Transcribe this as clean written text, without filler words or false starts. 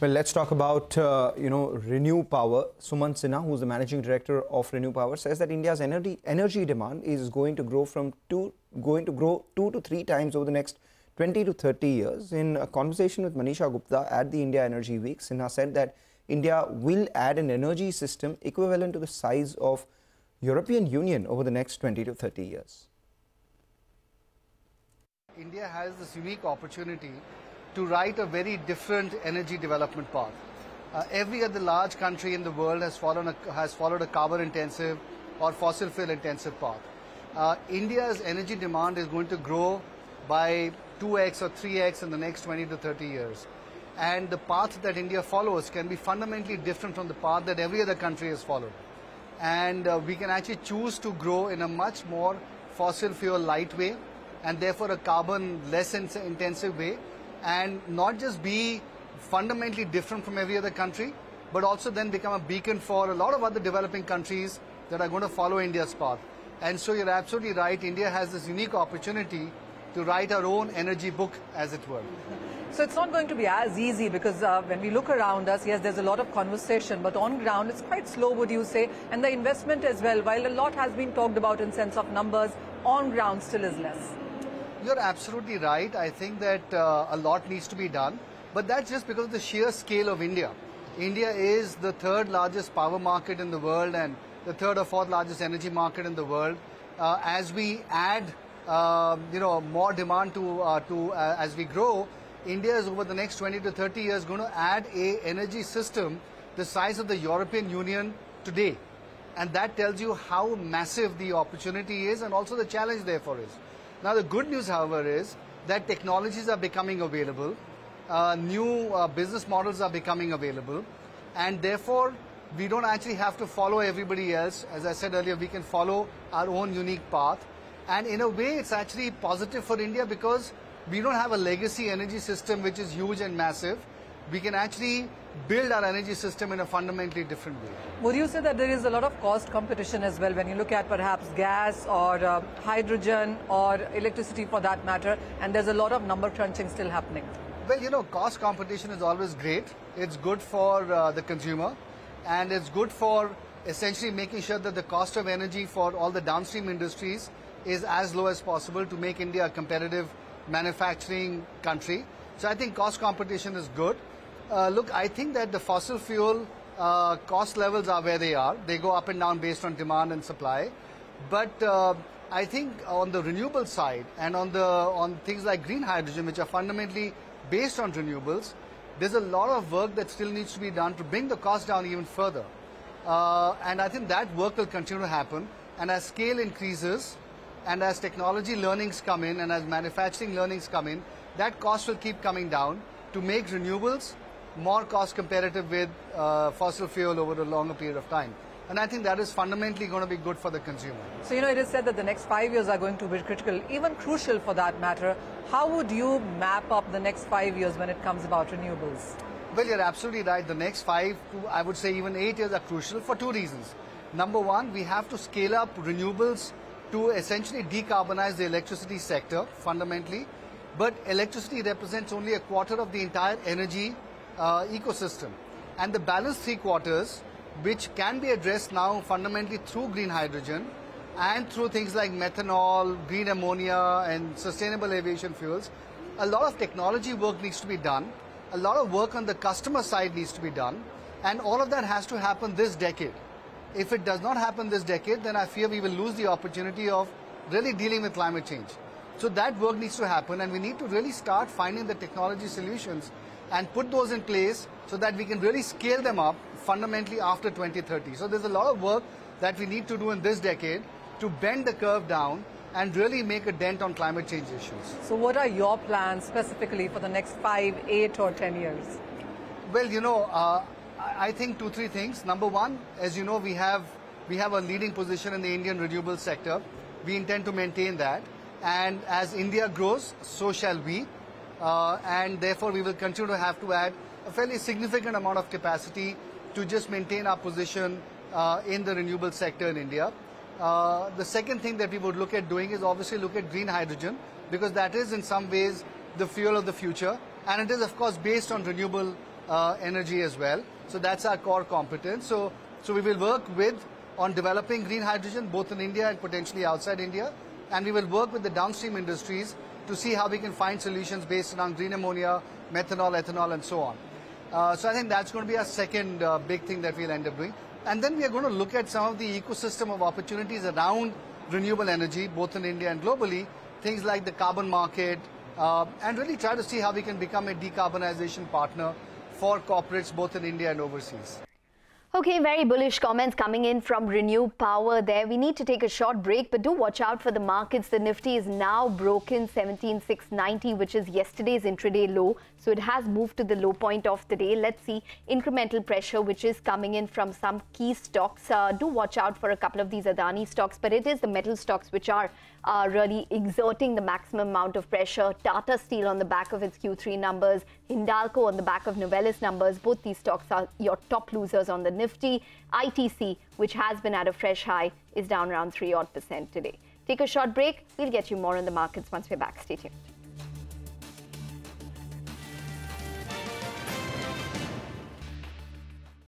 Well, let's talk about, ReNew Power. Sumant Sinha, who's the managing director of ReNew Power, says that India's energy demand is going to grow two to three times over the next 20 to 30 years. In a conversation with Manisha Gupta at the India Energy Week, Sinha said that India will add an energy system equivalent to the size of European Union over the next 20 to 30 years. India has this unique opportunity to write a very different energy development path. Every other large country in the world has followed a carbon-intensive or fossil fuel-intensive path. India's energy demand is going to grow by 2x or 3x in the next 20 to 30 years. And the path that India follows can be fundamentally different from the path that every other country has followed. And we can actually choose to grow in a much more fossil fuel light way, and therefore a carbon less intensive way, and not just be fundamentally different from every other country, but also then become a beacon for a lot of other developing countries that are going to follow India's path. And so you're absolutely right, India has this unique opportunity to write our own energy book, as it were. So it's not going to be as easy, because when we look around us, yes, there's a lot of conversation, but on ground it's quite slow, would you say? And the investment as well, while a lot has been talked about in sense of numbers, on ground still is less. You're absolutely right. I think that a lot needs to be done, but that's just because of the sheer scale of India. India is the third largest power market in the world and the third or fourth largest energy market in the world. As we add, more demand as we grow, India is over the next 20 to 30 years going to add an energy system the size of the European Union today. And that tells you how massive the opportunity is and also the challenge therefore is. Now, the good news, however, is that technologies are becoming available, new business models are becoming available, and therefore we don't actually have to follow everybody else. As I said earlier, we can follow our own unique path, and in a way it's actually positive for India because we don't have a legacy energy system which is huge and massive. We can actually build our energy system in a fundamentally different way. Would you say that there is a lot of cost competition as well when you look at perhaps gas or hydrogen or electricity for that matter, and there's a lot of number crunching still happening? Well, cost competition is always great. It's good for the consumer, and it's good for essentially making sure that the cost of energy for all the downstream industries is as low as possible to make India a competitive manufacturing country. So I think cost competition is good. Look, I think that the fossil fuel cost levels are where they are. They go up and down based on demand and supply. But I think on the renewable side and on things like green hydrogen, which are fundamentally based on renewables, there's a lot of work that still needs to be done to bring the cost down even further. And I think that work will continue to happen. And as scale increases, and as technology learnings come in, and as manufacturing learnings come in, that cost will keep coming down to make renewables more cost competitive with fossil fuel over a longer period of time. And I think that is fundamentally going to be good for the consumer. So, it is said that the next 5 years are going to be critical, even crucial for that matter. How would you map up the next 5 years when it comes about renewables? Well, you're absolutely right. The next 5 to, I would say, even 8 years are crucial for two reasons. Number one, we have to scale up renewables to essentially decarbonize the electricity sector fundamentally. But electricity represents only a quarter of the entire energy ecosystem. And the balance 3/4, which can be addressed now fundamentally through green hydrogen and through things like methanol, green ammonia, and sustainable aviation fuels, a lot of technology work needs to be done. A lot of work on the customer side needs to be done. And all of that has to happen this decade. If it does not happen this decade, then I fear we will lose the opportunity of really dealing with climate change. So that work needs to happen, and we need to really start finding the technology solutions and put those in place so that we can really scale them up fundamentally after 2030. So there's a lot of work that we need to do in this decade to bend the curve down and really make a dent on climate change issues. So what are your plans specifically for the next 5, 8 or 10 years? Well, I think 2-3 things. Number one, as you know, we have a leading position in the Indian renewable sector. We intend to maintain that. And as India grows, so shall we. And therefore, we will continue to have to add a fairly significant amount of capacity to just maintain our position in the renewable sector in India. The second thing that we would look at doing is obviously look at green hydrogen, because that is in some ways the fuel of the future. And it is, of course, based on renewable energy as well. So that's our core competence. So we will work with on developing green hydrogen both in India and potentially outside India, and we will work with the downstream industries to see how we can find solutions based on green ammonia, methanol, ethanol, and so on. So I think that's going to be our second big thing that we'll end up doing. And then we are going to look at some of the ecosystem of opportunities around renewable energy, both in India and globally, things like the carbon market, and really try to see how we can become a decarbonization partner for corporates both in India and overseas. Okay, very bullish comments coming in from Renew Power there. We need to take a short break, but do watch out for the markets. The Nifty is now broken 17,690, which is yesterday's intraday low. So it has moved to the low point of the day. Let's see incremental pressure, which is coming in from some key stocks. Do watch out for a couple of these Adani stocks, but it is the metal stocks which are really exerting the maximum amount of pressure. Tata Steel on the back of its Q3 numbers, Hindalco on the back of Novelis numbers. Both these stocks are your top losers on the Nifty. ITC, which has been at a fresh high, is down around 3% today. Take a short break. We'll get you more on the markets once we're back. Stay tuned.